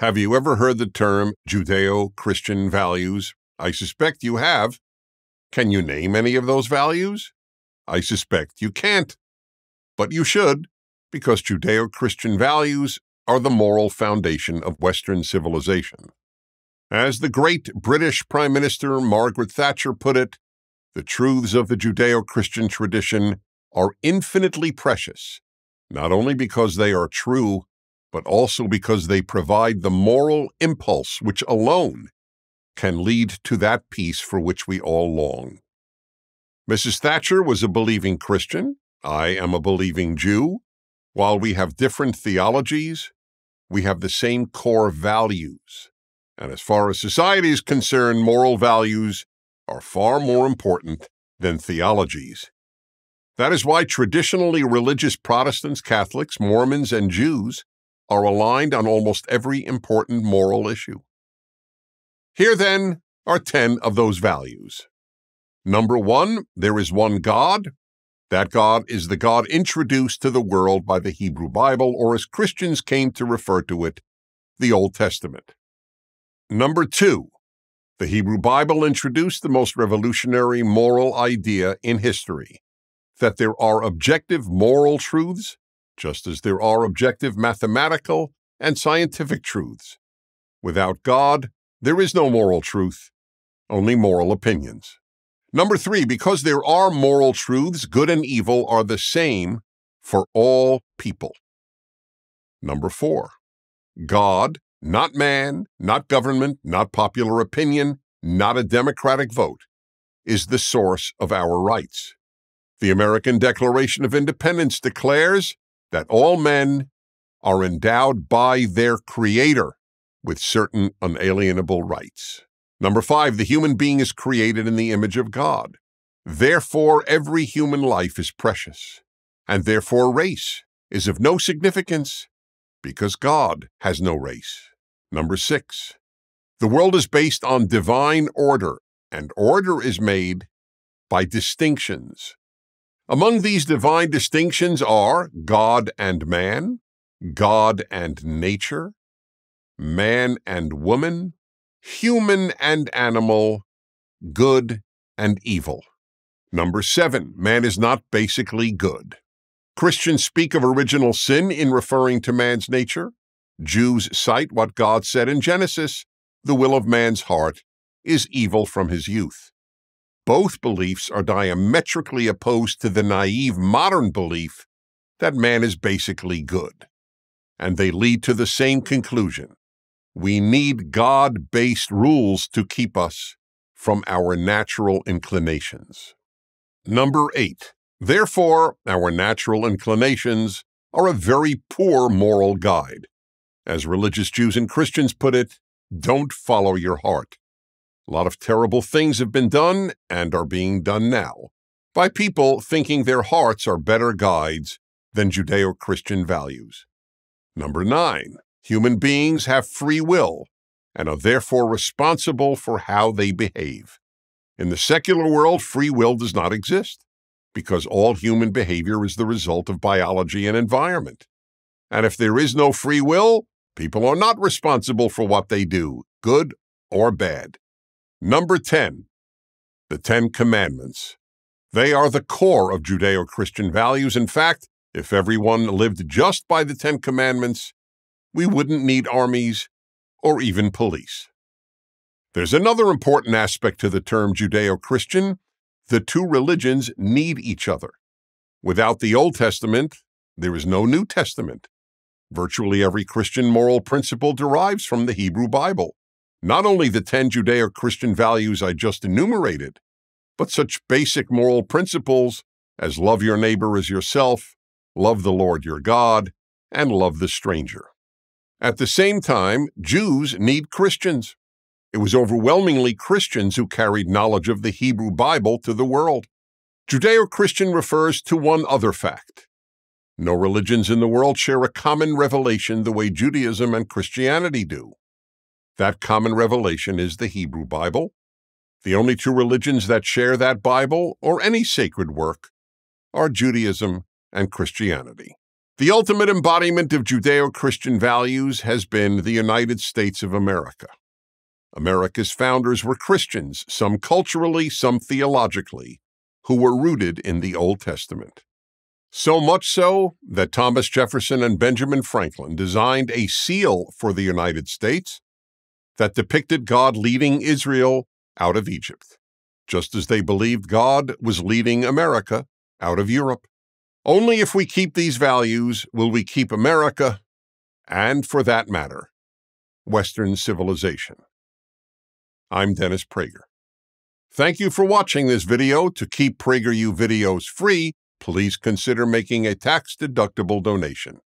Have you ever heard the term Judeo-Christian values? I suspect you have. Can you name any of those values? I suspect you can't. But you should, because Judeo-Christian values are the moral foundation of Western civilization. As the great British Prime Minister Margaret Thatcher put it, the truths of the Judeo-Christian tradition are infinitely precious, not only because they are true, but also because they provide the moral impulse which alone can lead to that peace for which we all long. Mrs. Thatcher was a believing Christian. I am a believing Jew. While we have different theologies, we have the same core values. And as far as society is concerned, moral values are far more important than theologies. That is why traditionally religious Protestants, Catholics, Mormons, and Jews are aligned on almost every important moral issue. Here, then, are 10 of those values. Number 1, there is one God. That God is the God introduced to the world by the Hebrew Bible, or as Christians came to refer to it, the Old Testament. Number 2, the Hebrew Bible introduced the most revolutionary moral idea in history, that there are objective moral truths, just as there are objective mathematical and scientific truths. Without God, there is no moral truth, only moral opinions. Number 3, because there are moral truths, good and evil are the same for all people. Number 4, God, not man, not government, not popular opinion, not a democratic vote, is the source of our rights. The American Declaration of Independence declares that all men are endowed by their Creator with certain unalienable rights. Number 5, the human being is created in the image of God. Therefore, every human life is precious, and therefore race is of no significance because God has no race. Number 6, the world is based on divine order, and order is made by distinctions. Among these divine distinctions are God and man, God and nature, man and woman, human and animal, good and evil. Number 7, man is not basically good. Christians speak of original sin in referring to man's nature. Jews cite what God said in Genesis, the will of man's heart is evil from his youth. Both beliefs are diametrically opposed to the naive modern belief that man is basically good, and they lead to the same conclusion. We need God-based rules to keep us from our natural inclinations. Number 8, therefore, our natural inclinations are a very poor moral guide. As religious Jews and Christians put it, don't follow your heart. A lot of terrible things have been done and are being done now by people thinking their hearts are better guides than Judeo-Christian values. Number 9, human beings have free will and are therefore responsible for how they behave. In the secular world, free will does not exist because all human behavior is the result of biology and environment. And if there is no free will, people are not responsible for what they do, good or bad. Number 10, the 10 Commandments. They are the core of Judeo-Christian values. In fact, if everyone lived just by the 10 Commandments, we wouldn't need armies or even police. There's another important aspect to the term Judeo-Christian. The two religions need each other. Without the Old Testament, there is no New Testament. Virtually every Christian moral principle derives from the Hebrew Bible. Not only the 10 Judeo-Christian values I just enumerated, but such basic moral principles as love your neighbor as yourself, love the Lord your God, and love the stranger. At the same time, Jews need Christians. It was overwhelmingly Christians who carried knowledge of the Hebrew Bible to the world. Judeo-Christian refers to one other fact. No religions in the world share a common revelation the way Judaism and Christianity do. That common revelation is the Hebrew Bible. The only two religions that share that Bible or any sacred work are Judaism and Christianity. The ultimate embodiment of Judeo-Christian values has been the United States of America. America's founders were Christians, some culturally, some theologically, who were rooted in the Old Testament. So much so that Thomas Jefferson and Benjamin Franklin designed a seal for the United States that depicted God leading Israel out of Egypt, just as they believed God was leading America out of Europe. Only if we keep these values will we keep America, and for that matter, Western civilization. I'm Dennis Prager. Thank you for watching this video. To keep PragerU videos free, please consider making a tax-deductible donation.